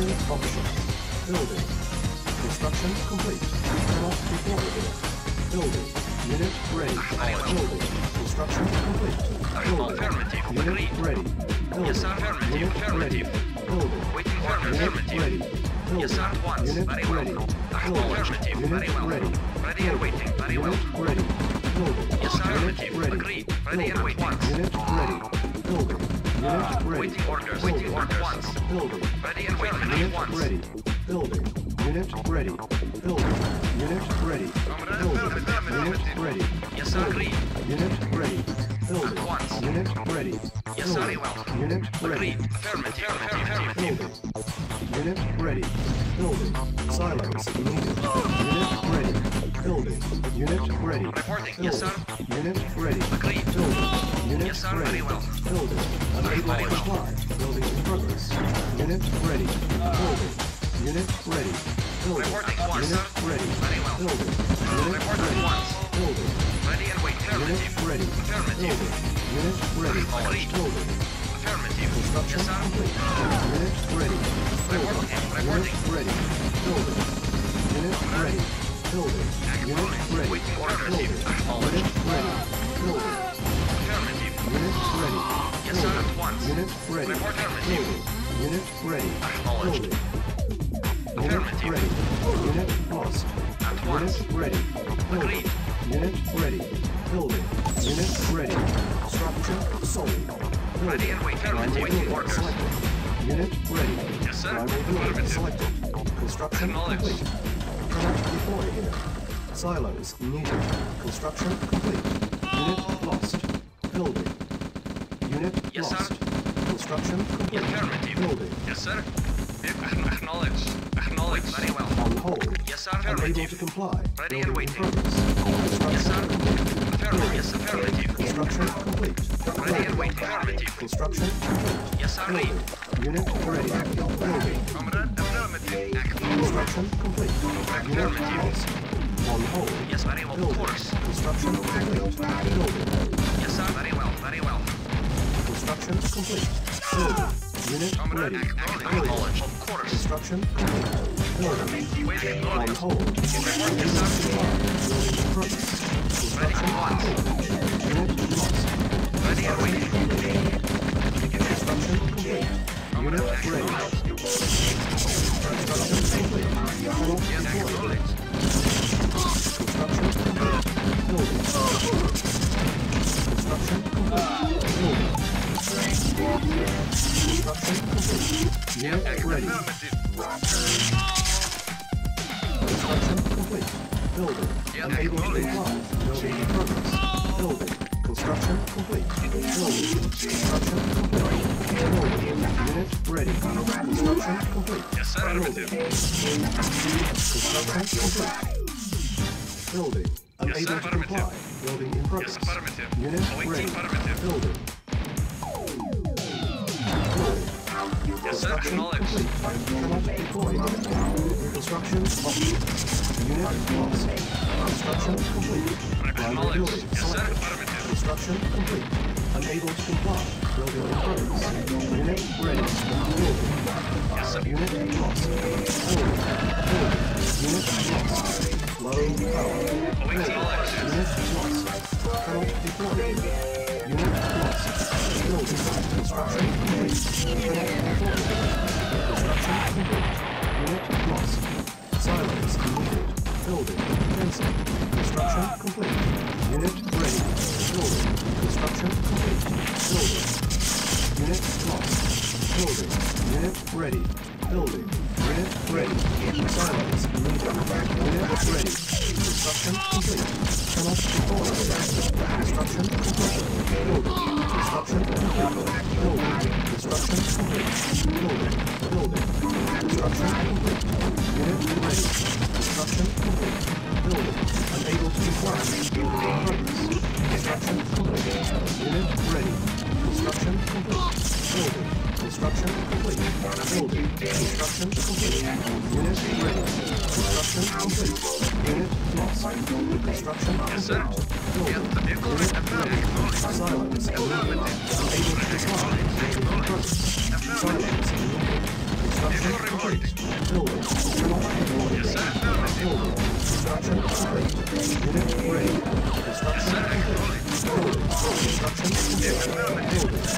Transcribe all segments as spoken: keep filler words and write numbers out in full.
Building options. Building. Construction complete. Cannot deploy unit. Building. Unit ready. Building. Construction complete. Building. Unit ready. Building. Yes, affirmative. Unit affirmative. Ready. Building. Waiting for affirmative. Ready. Building. Yes, at once. Unit very well. Ready. Affirmative. Unit very well. Ready. Ready and waiting. Very well. Unit ready. Building. Yes, affirmative. Ready. Agreed. Ready and waiting. Unit ready. Building. Unit ready. Waiting orders. Waiting orders. Once. Building. Ready and waiting. Unit ready. Building. Unit ready. Building. Unit ready. Building. Unit ready. Yes, sir. Agreed. Unit ready. Building. Once. Unit ready. Yes, sir. Very well. Unit ready. Agreed. Affirmative. Affirmative. Building. Unit ready. Building. Silence. Unit ready. Building. Unit ready. Reporting. Yes, sir. Unit ready. Agreed. Building. Unit yes, sir, ready. Very well. Building. Very very well. Building in progress. Unit ready. Building. Unit ready. Building. Reporting once, sir. Ready. Very well. Building. Unit reporting ready. Once. Building. Ready and wait. Unit ready. Affirmative. Unit ready. Agreed. Building. Affirmative. Construction yes, sir. Complete. Unit ready. Building. Reporting. Unit ready. Building. Unit ready. Building. Unit ready. Waiting order. Building. Unit ready. Building. Unit ready. Yes, sir, at once. Unit ready. Report affirmative. Unit ready. Acknowledged. Affirmative. Unit ready. Unit lost. At once. Unit ready. Agreed. Unit ready. Building. Unit ready. Structure sold. Building. Ready and wait. Affirmative. Waiting orders. Selected. Unit ready. Yes, sir. Building selected. Construction complete. Product deployed here. Silos needed. Construction complete. Unit lost. Building. Unit yes, lost. Sir. Construction complete. Affirmative. Building. Yes, sir. Acknowledge. Acknowledge. Very well. On hold. Yes, sir. Unable to comply. Ready and waiting. Yes, sir. Affirmative. Yes, affirmative. Construction complete. Ready and waiting. Affirmative. Construction complete. Yes, sir. Building. Unit ready. Building. Affirmative. Construction complete. Unit lost. On hold. Yes, very well. Building. Construction complete. Building. Yes, sir. Very well. Very well. Construction complete. Building. Unit ready. Acknowledged. Of course. Construction complete. Building. On hold. Unit supply. Building in progress. Construction complete. Unit lost. Ready and waiting. Construction complete. Unit ready. Construction complete. Full deployed. Construction complete. Building. Construction complete. Building. Construction complete. Unit ready. Construction complete. Building. Unable to comply. Building in progress. Building. Construction complete. Building. Construction complete. Building. Unit ready. Construction complete. Building. Construction complete. Building. Unable to comply. Building in progress. Unit ready. Building. Yes, sir. Acknowledged. Cannot deploy. Construction complete. Unit lost. Construction complete. Acknowledged. Yes, sir. Affirmative. Construction complete. Unable to comply. Building in progress. Unit ready. Building. Yes, sir. Unit lost. Building. Building. Unit lost. Low power. Building. Unit lost. Cannot deploy. Unit lost. Building. Construction complete. Cannot deploy. Unit lost. Silence needed. Building. Cancel. Construction complete. Unit ready. Building. Construction complete. Building. Unit lost. Building. Unit ready. Building. Unit ready. Silence needed. Unit ready. Construction complete. Cannot deploy. Construction complete. Building. Construction complete. Building. Construction complete. Building. Building. Construction complete. Unit ready. Construction complete. Building. Unable to comply. Building in progress. Construction complete. Unit ready. Construction complete. Building. Construction complete. Building. Construction complete. Unit ready. Construction complete. Unit lost. Construction complete. Building. Silence. Unable to comply. Building in progress. Silence. Construction complete. Construction complete. Unit lost.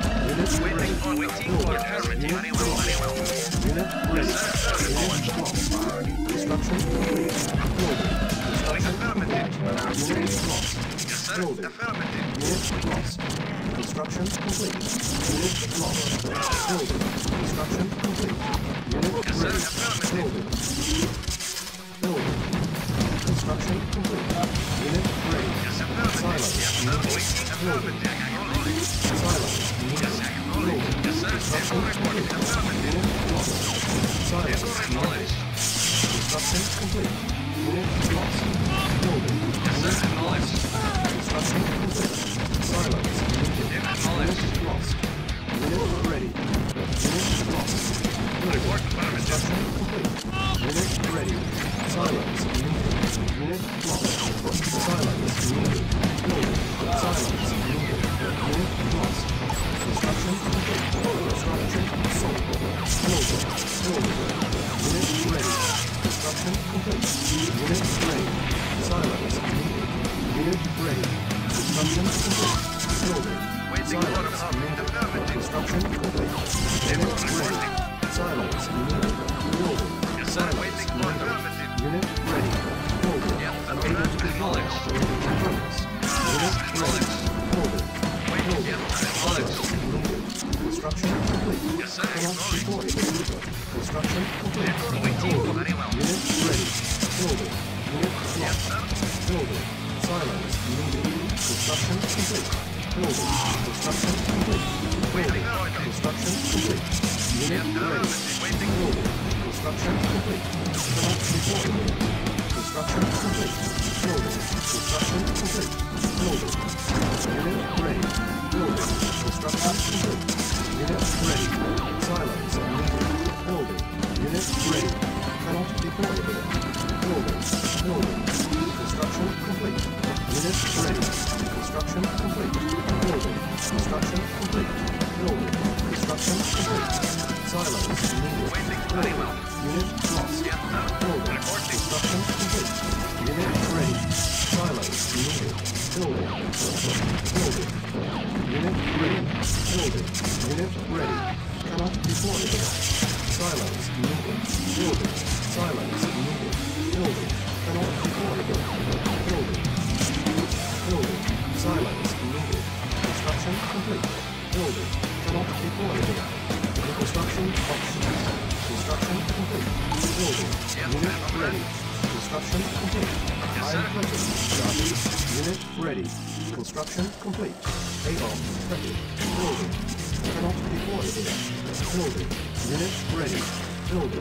Building. Unit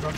lost.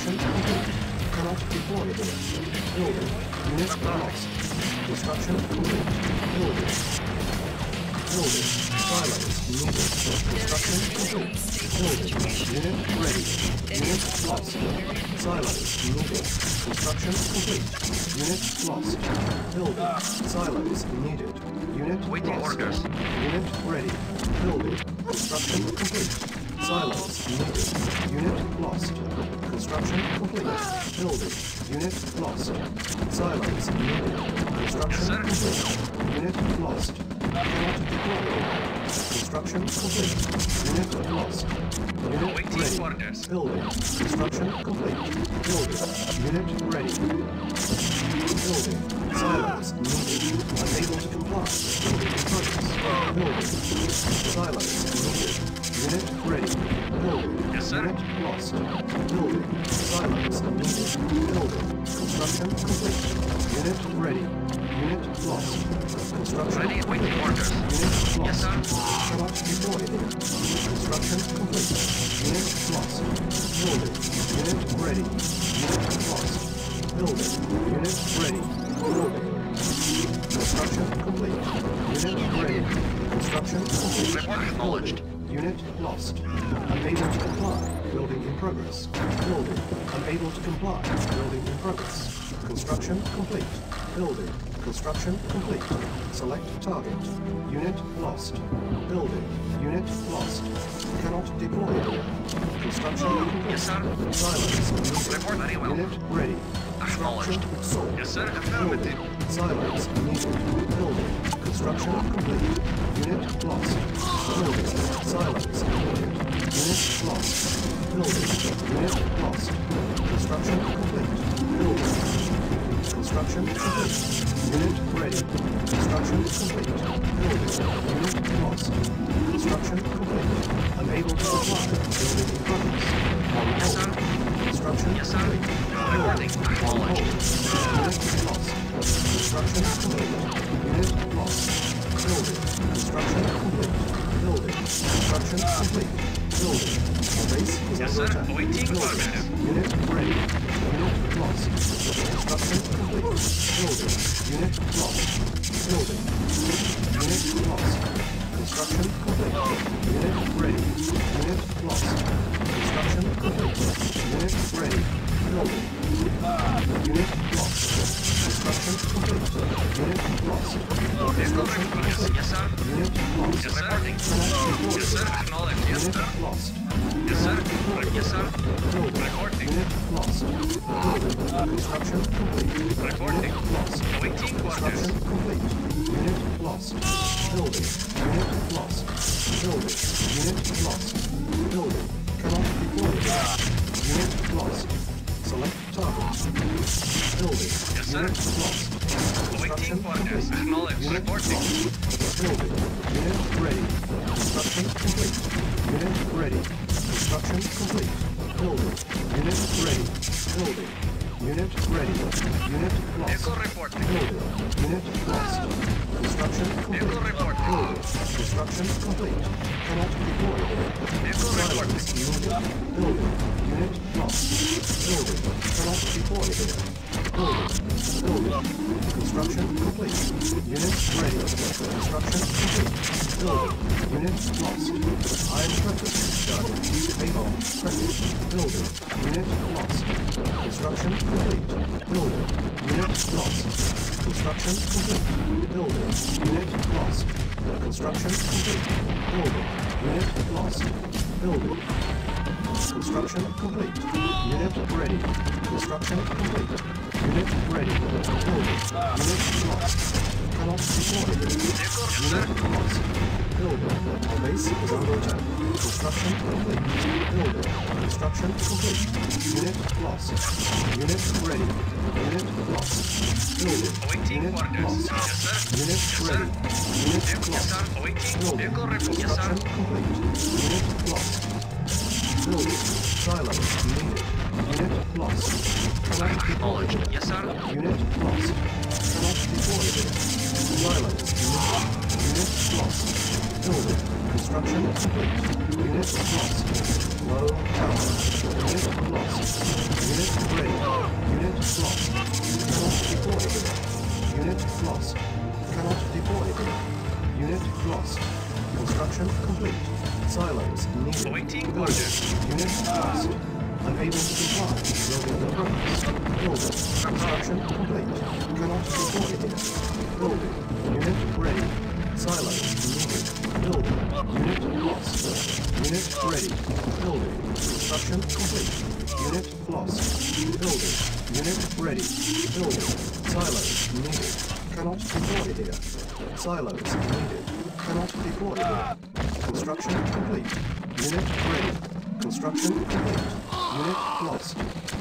Cannot deploy. Construction. Yes, sir. Silence. Report very well. Unit ready. Acknowledged. Sold. Yes, sir. Affirmative. Silence. Needed. Building. Construction complete. Unit lost. Building. Silence. Unit lost. Building. Unit lost. Construction complete. Building. Construction complete. Unit ready. Construction complete. Building. Unit lost. Construction complete. Unable to supply. Building progress. On hold. Construction complete. Building. On hold. Unit lost. Construction complete. Unit lost. Building. Construction complete. Building. Construction complete. Building. Our base is under attack. Building. Unit ready. Unit lost. Construction complete. Building. Unit lost. Building. Unit lost. Construction complete. Unit ready. Unit lost. Construction complete. Unit ready. Building. Unit lost. Construction complete. Unit lost. Construction complete. Yes, sir. Unit lost. Yes, sir. Yes, sir. Acknowledged. Yes, sir. Unit lost. Yes, sir. Yes, sir. Recording. Unit lost. Construction complete. Recording. Lost. Waiting quarters. Construction complete. Unit lost. Building, unit lost. Building, unit lost. Building, cannot deploy. Unit lost. Select target. Building, yes, sir. Unit lost. Construction complete. Unit lost. Building, unit ready. Construction complete. Unit ready. Construction complete. Building, unit ready. Building, unit ready. Unit lost. Building, unit lost. Construction complete. Building. Construction complete. Cannot deploy. Silence needed. Building. Unit lost. Building. Cannot deploy. Building. Building. Construction complete. Unit ready. Construction complete. Building. Unit lost. Iron preference. Done. Payoff. Preference. Building. Unit lost. Construction complete. Building. Unit lost. Construction complete. Building. Unit lost. Construction complete. Building. Unit lost. Building. Construction complete. Unit ready. Construction complete. Unit ready. Building. Unit lost. Cannot deploy. Unit lost. Building. Our base is under attack. Construction complete. Building. Construction complete. Unit lost. Unit ready. Unit lost. Building. Unit lost. Unit ready. Unit lost. Building. Construction complete. Unit lost. Building. Silos needed. Unit lost. Cannot deploy. Unit lost. Cannot deploy. Silos needed. Unit lost. Building. Construction complete. Unit lost. Low tower. Unit lost. Unit ready. Unit lost. Deployed. Unit lost. Cannot deploy. Unit lost. Construction complete. Silos needed. Waiting order. Unit lost. Unable to comply. Building the purpose. Building. Construction complete. Cannot deploy. Building. Unit ready. Silos needed. Building. Unit lost. Unit ready. Building. Construction complete. Unit lost. Building. Unit ready. Building. Silos needed. Cannot deploy here. Silos needed. Cannot deploy here. Construction complete. Unit ready. Construction complete. Unit lost.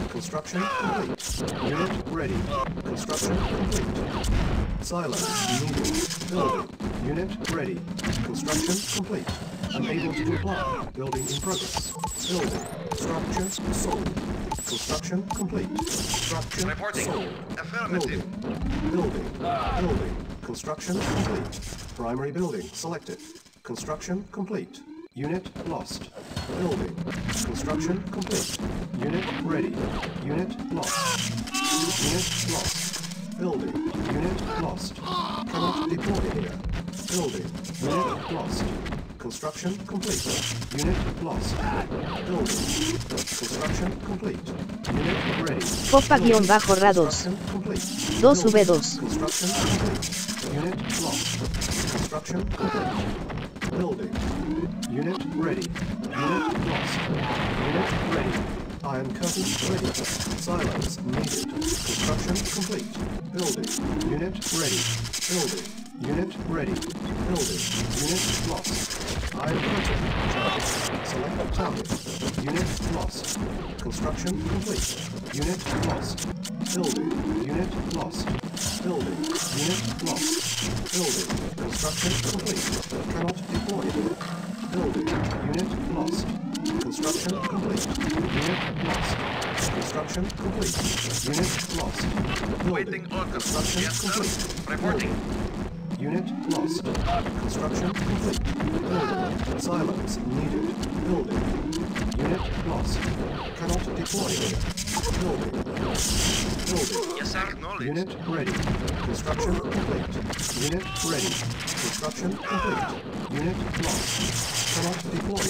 Construction complete. Unit ready. Construction complete. Silos needed. Building. Unit ready. Construction complete. Unable to comply. Building in progress. Building. Structure sold. Construction complete. Construction reporting. Sold. Affirmative. Building. Building. Building. Construction complete. Primary building selected. Construction complete. Unit lost. Building. Construction complete. Unit ready. Unit lost. Unit lost. Building. Unit lost. Cannot deploy here. Building. Unit lost. Construction complete. Unit lost. Building. Construction complete. Unit ready. Copa-Rados. two V two. Construction complete. Unit lost. Construction complete. Building. Unit ready. Unit lost. Unit ready. Iron curtain ready. Silence needed. Construction complete. Building. Unit ready. Building. Unit ready. Building. Unit lost. Iron curtain charged. Select target. Unit lost. Construction complete. Unit lost. Building. Unit lost. Building. Unit lost. Building. Construction complete. Cannot deploy. Building. Unit lost. Construction complete. Unit lost. Construction complete. Unit lost. Building. Waiting order. Construction yes, complete. Reporting. Building. Unit lost. Construction complete. Building. Silence needed. Building. Unit lost. Cannot deploy. Building. Building. Yes, acknowledge. Unit ready. Construction complete. Unit ready. Construction complete. Unit lost. Cannot deploy.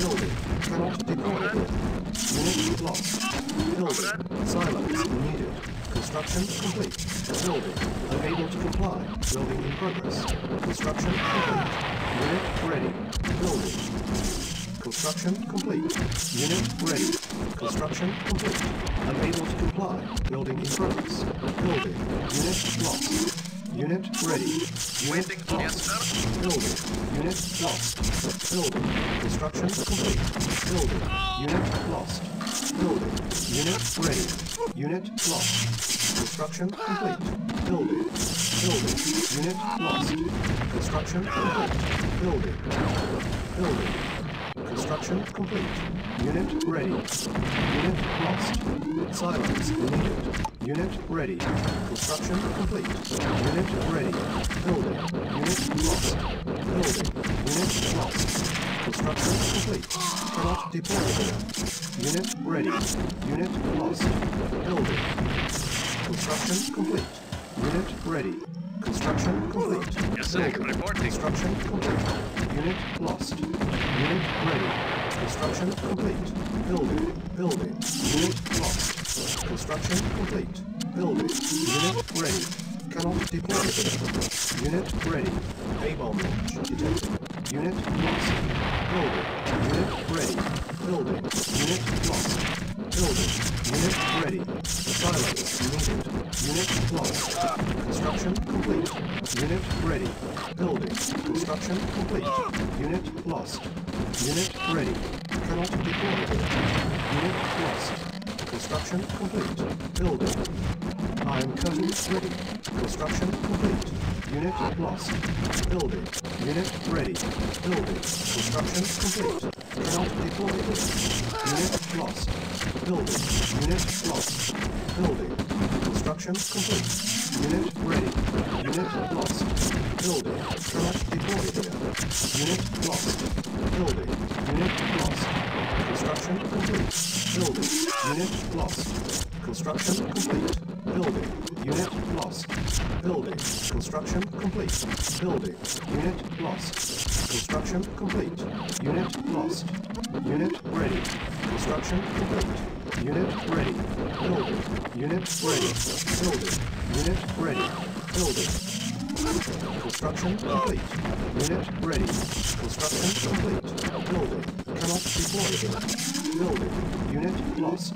Building. Cannot deploy. Unit lost. Building. Silence needed. Construction complete. Building. Unable to comply. Building in progress. Construction complete. Unit ready. Building. Construction complete. Unit ready. Construction complete. Unable to comply. Building in progress. Building. Unit lost. Unit ready. Unit lost. Building. Unit lost. Building. Construction complete. Building. Unit lost. Building. Unit ready. Unit lost. Construction complete. Building. Building. Unit lost. Construction complete. Building. Building. Construction complete. Unit ready. Unit lost. Silence needed. Unit ready. Construction complete. Unit ready. Building. Unit lost. Building. Unit lost. Construction complete. Cannot deploy. Unit ready. Unit lost. Building. Construction complete. Unit ready. Construction complete. Yes, sir. Reporting. Construction complete. Unit lost. Unit ready. Construction complete. Building. Building. Unit lost. Construction complete. Building. Unit ready. Cannot deploy. Unit ready. A-bomb launch detected. Unit lost. Building. Unit ready. Building. Unit lost. Building. Unit ready. Silence needed. Unit lost. Construction complete. Unit ready. Building. Construction complete. Unit lost. Unit ready. Cannot deploy. Unit lost. Construction complete. Building. Iron curtain ready. Construction complete. Unit lost. Building. Unit ready. Building. Construction complete. Cannot deploy. Unit lost. Building. Unit lost. Building. Construction complete. Unit ready. Unit lost. Building. Cannot deploy. Unit lost. Building. Unit lost. Construction complete. Building. Unit lost. Construction complete. Building. Unit lost. Building. Construction complete. Building. Unit lost. Construction complete. Unit lost. Unit ready. Construction complete. Unit ready. Building. Unit ready. Building. Unit ready. Building. Construction complete. Unit ready. Construction complete. Building. Cannot deploy. Building. Unit lost.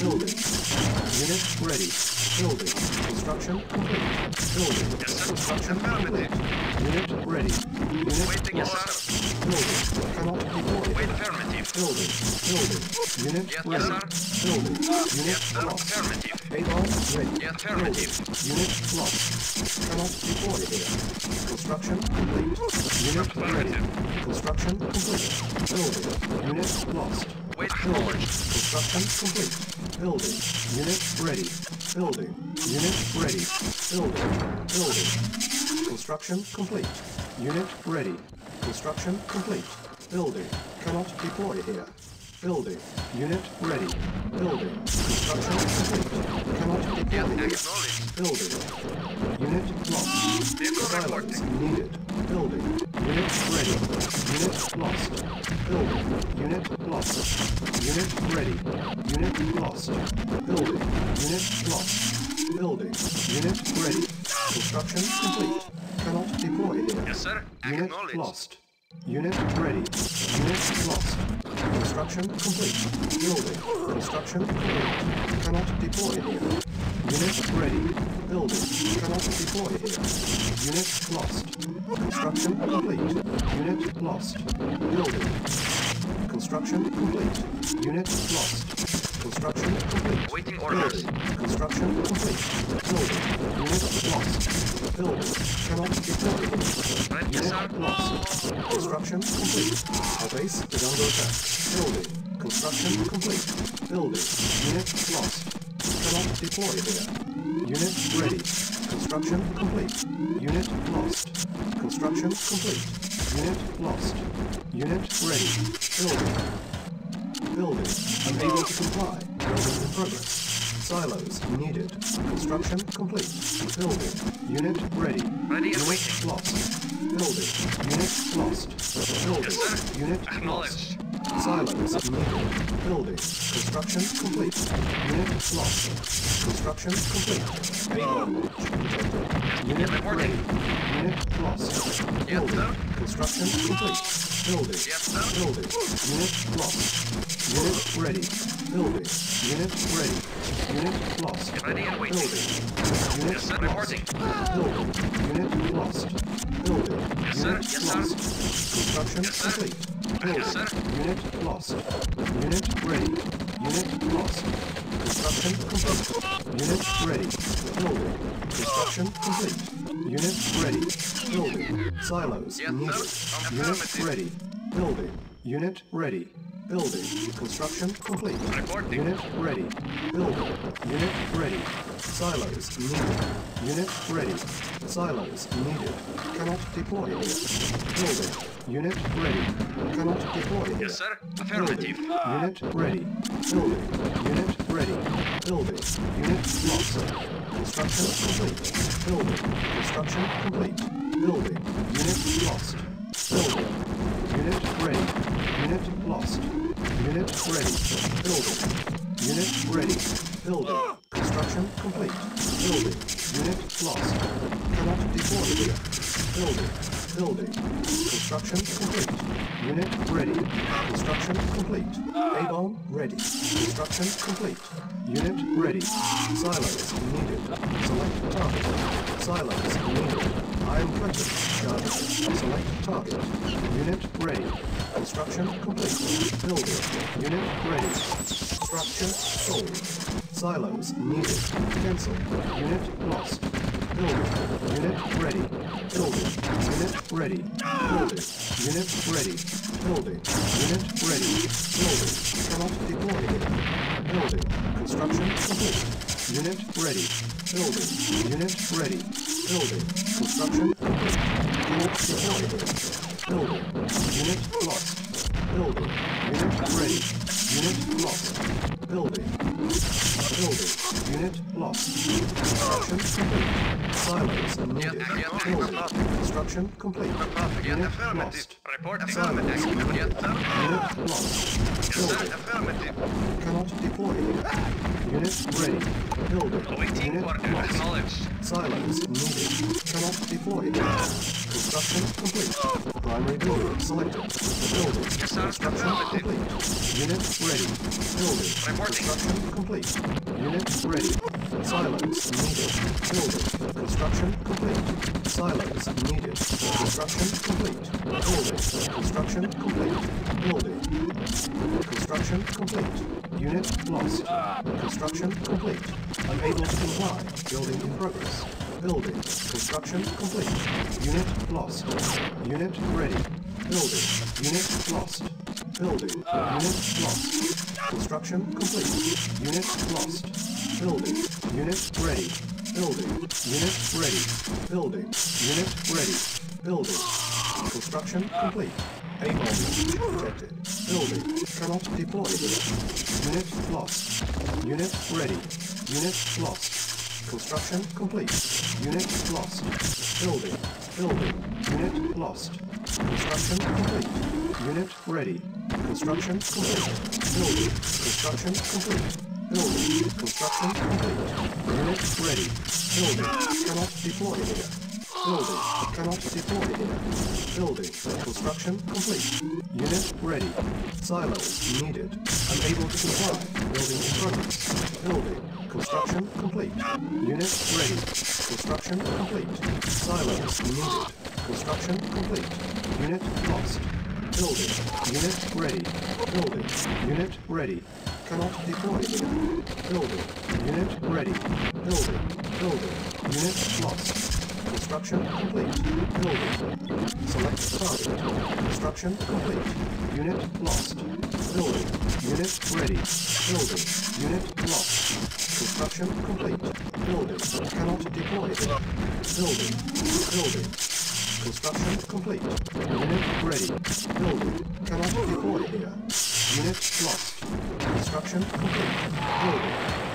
Building. Unit ready. Building. Construction complete. Building. Yes, construction complete. Unit ready. Unit waiting lost. Building. Cannot deploy. Wait affirmative. Building. Building. Unit yes, ready. Sir. Building. Unit yes, lost. Affirmative. Alarm ready. Yes, affirmative. Unit lost. Cannot deploy. Construction complete. Unit ready. Construction complete. Building. Unit lost. Wait building. Construction complete. Building. Unit ready. Building. Unit ready. Building. Building. Construction complete. Unit ready. Construction complete. Building. Cannot deploy here. Building. Unit ready. Building. Construction complete. Cannot deploy here. Building. Unit lost. Silence needed. Building. Unit ready. Unit lost. Building. Unit lost. Unit ready. Unit lost. Building. Unit lost. Building. Unit ready. Construction complete. Cannot deploy here. Yes, sir. Unit lost. Unit ready. Unit lost. Construction complete. Building. Construction complete. Cannot deploy here. Unit ready. Building. Cannot deploy here. Unit lost. Construction complete. Unit lost. Building. Construction complete. Unit lost. Construction complete. Waiting orders. Building. Construction complete. Building. Unit lost. Building. Cannot deploy. Unit lost. Construction complete. Our base is under attack. Building. Construction complete. Building. Unit lost. Cannot deploy here. Unit ready. Construction complete. Unit lost. Construction complete. Unit lost. Unit ready. Building. Building. Unable to comply. Building in progress. Silos needed. Construction complete. Building. Unit ready. Ready and waiting. Lost. Building. Unit lost. Building. Yes, unit lost. Silos needed. Building. Construction complete. Unit lost. Construction complete. Acknowledge. Unit ready. Unit lost. Building. Construction complete. Building. Building. Unit lost. Unit ready. Building. Unit ready. Unit lost. Building. Unit lost. Building. Unit lost. Building. Unit lost. Construction complete. Building. Unit lost. Unit ready. Unit lost. Construction complete. Unit ready. Building. Construction complete. Unit ready. Building. Silos needed. Unit ready. Building. Unit ready. Building. Construction complete. Unit ready. Building. Unit ready. Silos needed. Unit ready. Silos needed. Cannot deploy here. Building. Unit ready. Cannot deploy here. Yes, sir. Affirmative. Unit ready. Building. Unit ready. Building. Unit lost. Construction complete. Building. Construction complete. Building. Unit lost. Building. Unit ready. Unit lost. Unit ready. Building. Unit ready. Building. Construction complete. Building. Unit lost. Cannot deploy here. Building. Building. Construction complete. Unit ready. Construction complete. A-bomb ready. Construction complete. Unit ready. Silos needed. Select target. Silos needed. I'm present. Charge. Select target. Unit ready. Construction complete. Building. Unit ready. Structure sold. Silos needed. Cancel. Unit lost. Building. Unit ready. Building. Unit ready. Building. Unit ready. Building. Unit ready. Building. Cannot deploy here. Building. Construction complete. Unit ready. Building. Unit ready. Building. Construction complete. Unit deployed. Building. Unit lost. Building. Unit ready. Unit lost. Building. Building. Unit lost. Construction complete. Silos needed. Building. Construction complete. Unit lost. Silos needed. Unit lost. Building. Cannot deploy. Unit ready. Building. Unit lost. Silos needed. Cannot deploy. Construction complete. Primary building selected. Building. Construction complete. Unit ready. Building. Construction complete. Unit ready. Silos needed. Building. Construction complete. Silos needed. Construction complete. Building. Construction complete. Building. Construction complete. Unit lost. Construction complete. Unable to comply. Building in progress. Building. Construction complete. Unit lost. Unit ready. Building. Unit lost. Building. Unit lost. Construction complete. Unit lost. Building. Unit ready. Building. Unit ready. Building. Unit ready. Building. Construction complete. A-bomb detected. Building. Cannot deploy here. Unit lost. Unit ready. Unit lost. Construction complete. Unit lost. Building. Building. Unit lost. Construction complete. Unit ready. Construction complete. Building. Construction complete. Building. Construction complete. Unit ready. Building. Cannot deploy here. Building. Cannot be fortified. Building. Construction complete. Unit ready. Silos needed. Unable to comply. Building in progress. Building. Construction complete. Unit ready. Construction complete. Silos needed. Construction complete. Unit lost. Building. Unit ready. Building. Unit ready. Cannot deploy again. Building. Unit ready. Building. Building. Unit lost. Construction complete. Building. Select target. Construction complete. Unit lost. Building. Unit ready. Building. Unit lost. Construction complete. Building. Cannot deploy again. Building. Building. Construction complete. Unit ready. Building. Cannot deploy here. Unit lost. Construction complete. Building.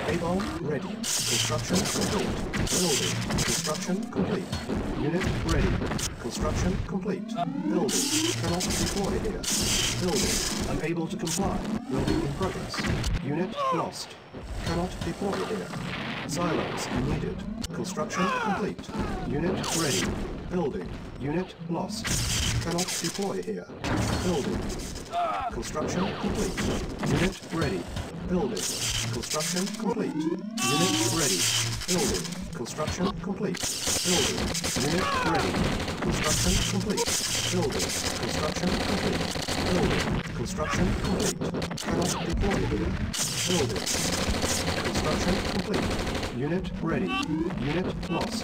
A-bomb ready. Construction complete. Building. Construction complete. Unit ready. Construction complete. Building. Cannot deploy here. Building. Unable to comply. Building in progress. Unit lost. Cannot deploy here. Silos needed. Construction complete. Unit ready. Building. Unit lost. Cannot deploy here. Building. Construction complete. Unit ready. Building. Construction complete. Unit ready. Building. Construction complete. Building. Unit ready. Construction complete. Building. Construction complete. Building. Construction complete. Cannot deploy here. Building. Construction complete. Unit ready. Unit lost.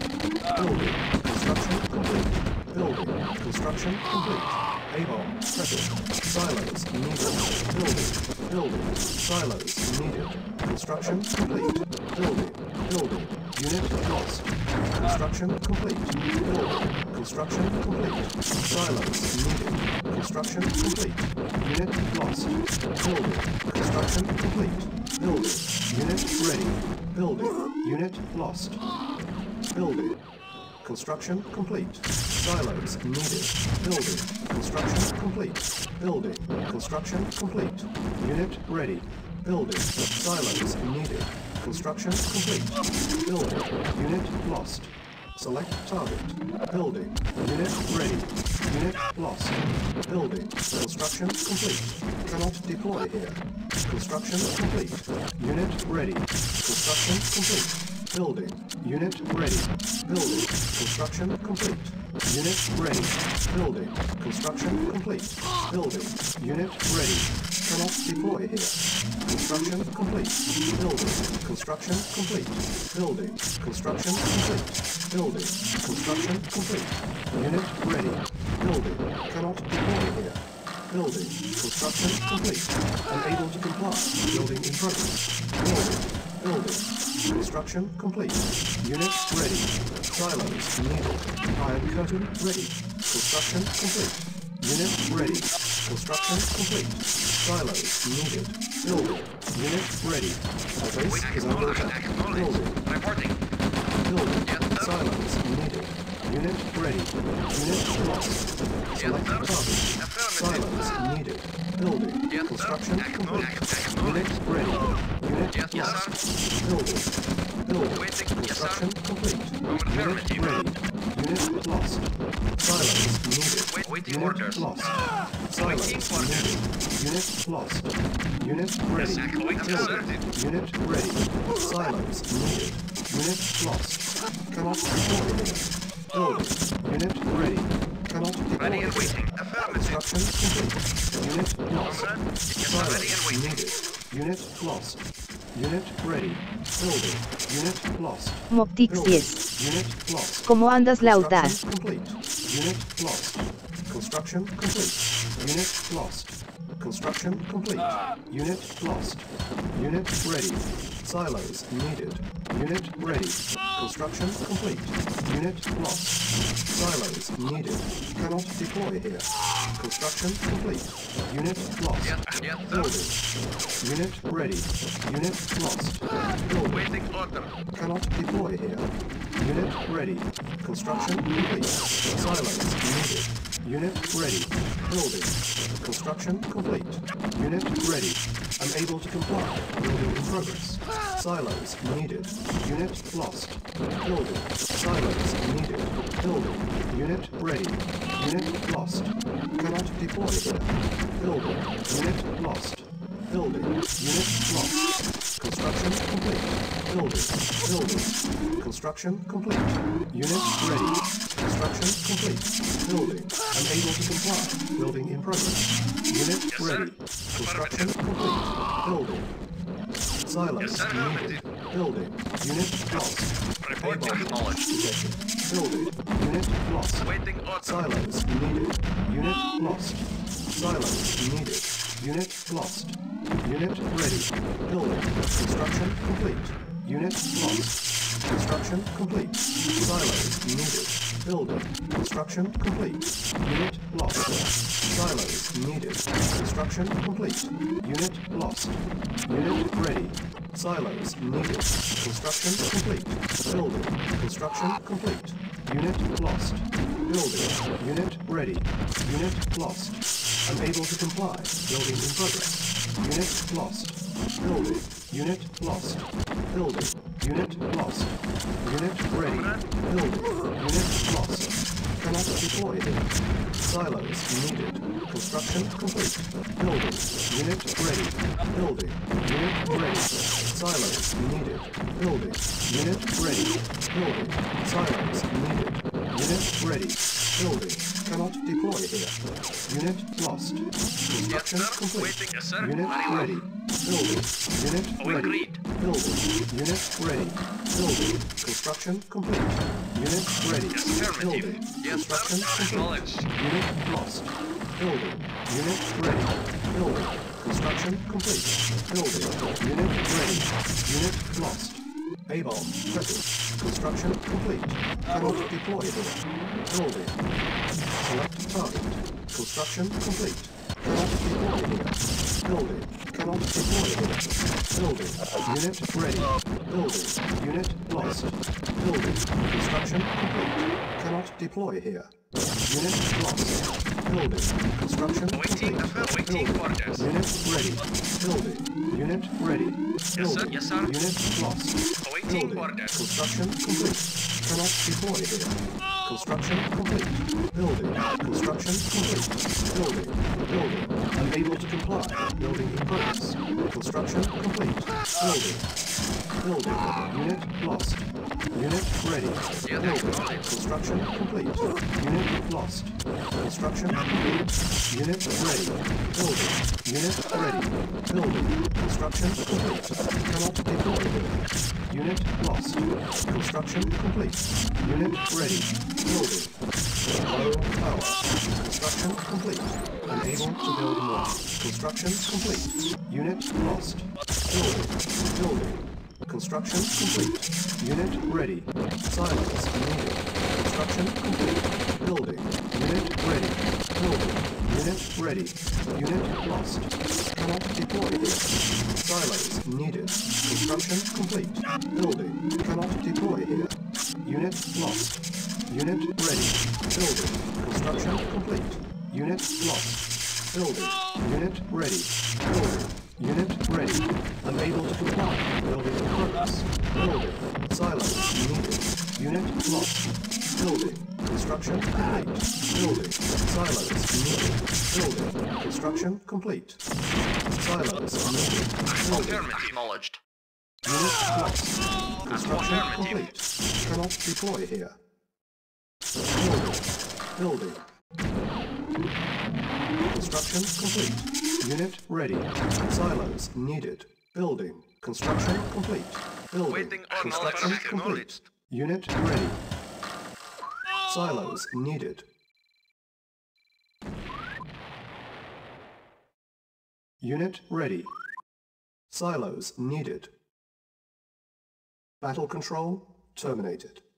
Building. Construction complete. Building. Construction complete. A-bomb present. Silos needed. Building. Building. Silos needed. Construction complete. Building. Building. Unit lost. Construction complete. Building. Construction complete. Silos needed. Construction complete. Unit lost. Building. Construction complete. Building. Unit ready. Building. Unit lost. Building. Construction complete. Silos needed. Building. Construction complete. Building. Construction complete. Unit ready. Building. Silos needed. Construction complete. Building. Unit lost. Select target. Building. Unit ready. Unit lost. Building. Construction complete. Cannot deploy here. Construction complete. Unit ready. Construction complete. Building. Unit ready. Building. Construction complete. Unit ready. Building. Construction complete. Building. Unit ready. Cannot deploy here. Construction complete. Building. Construction complete. Building. Construction complete. Building. Construction complete. Unit ready. Building. Cannot deploy here. Building. Construction complete. Unable to comply. Building in progress. Building. Building. Construction complete. Unit ready. Silos needed. Iron curtain ready. Construction complete. Unit ready. Construction complete. Silos needed. Building. Unit ready. Our base is under attack. Building. Building. Silos needed. Unit ready. Unit lost. Select target. Silos needed. Building. Construction complete. Unit ready. Unit lost. Building. Building. Construction complete. Unit ready. Unit lost. Silos needed. Unit lost. Silos needed. Unit lost. Unit ready. Unit ready. Silos needed. Unit lost. Cannot deploy here. Building. Unit ready. Cannot deploy here. Construction complete. Unit lost. Silos needed. Unit lost. Unit ready. Building. Unit lost. Moptix diez. Unit lost. ¿Cómo andas, Lautas? Complete. Unit lost. Construction complete. Unit lost. Construction complete. Unit lost. Unit ready. Silos needed. Unit ready. Construction complete. Unit lost. Silos needed. Cannot deploy here. Construction complete. Unit lost. Building. Unit ready. Unit lost. Building. Cannot deploy here. Unit ready. Construction complete. Silos needed. Unit ready. Building. Construction complete. Unit ready. Unable to comply. Building in progress. Silos needed. Unit lost. Building. Silos needed. Building. Unit ready. Unit lost. Cannot deploy here. Building. Unit lost. Building. Unit lost. Construction complete. Building. Building. Construction complete. Unit ready. Construction complete. Building. Unable to comply. Building in progress. Unit yes, ready. Construction complete. Building. Silence yes, needed. Building. Unit lost. Reporting knowledge. Building. Unit lost. Waiting order. Silence needed. Unit lost. Silence needed. Unit lost. Unit ready. Building. Construction complete. Unit lost. Construction complete. Silos needed. Building. Construction complete. Unit lost. Silos needed. Construction complete. Unit lost. Unit ready. Silos needed. Construction complete. Building. Construction complete. Unit lost. Building. Unit ready. Unit lost. Unable to comply. Building in progress. Unit lost. Building. Unit lost. Building. Unit lost. Unit ready. Building. Unit lost. Cannot deploy here. Silos needed. Construction complete. Building. Unit ready. Building. Unit ready. Silos needed. Building. Unit ready. Building. Silos needed. Unit ready. Building. Cannot deploy here. Unit lost. Construction complete. Unit ready. Building. Unit ready. Building. Unit ready. Building. Construction complete. Unit ready. Building. Construction complete. Unit lost. Building. Unit ready. Building. Construction complete. Building. Unit ready. Unit lost. A-bomb present. Construction complete. Cannot deploy here. Building. Select target. Construction complete. Cannot deploy here. Building. Cannot deploy here. Building. Unit ready. Building. Unit lost. Building. Construction complete. Cannot deploy here. Unit lost. Building. Construction waiting, complete. Waiting orders. Unit ready. Building. Unit ready. Yes, building. Sir. Yes, sir. Unit lost. Waiting building. Orders. Construction complete. Cannot deploy here. Construction complete. Building. Construction complete. Building. Building. Unable to comply. Building in progress. Construction complete. Building. Building. Unit lost. Unit ready. Building. Construction complete. Unit lost. Construction complete. Unit ready. Building. Unit ready. Building. Construction complete. Cannot deploy here. Unit lost. Construction complete. Unit ready. Building. Low power. Construction complete. Unable to build more. Construction complete. Unit lost. Building. Building. Construction complete. Unit ready. Silence needed. Construction complete. Building. Unit ready. Building. Unit ready. Unit lost. Cannot deploy here. Silence needed. Construction complete. Building. Cannot deploy here. Unit lost. Unit ready. Building. Construction complete. Unit lost. Building. Unit ready. Building. Unit ready. Unable to comply. Building in progress. Building. Silence needed. Unit lost. Building. Construction complete. Building. Silence needed. Building. Construction complete. Silence needed. Building. Acknowledged. Unit lost. Construction complete. Cannot deploy here. Building. Building. Construction complete. Unit ready. Silos needed. Building. Construction complete. Building. Waiting on construction complete. Unit ready. Silos needed. Unit ready. Silos needed. Battle control terminated.